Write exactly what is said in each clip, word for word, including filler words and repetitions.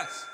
Yes!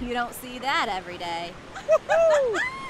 You don't see that every day.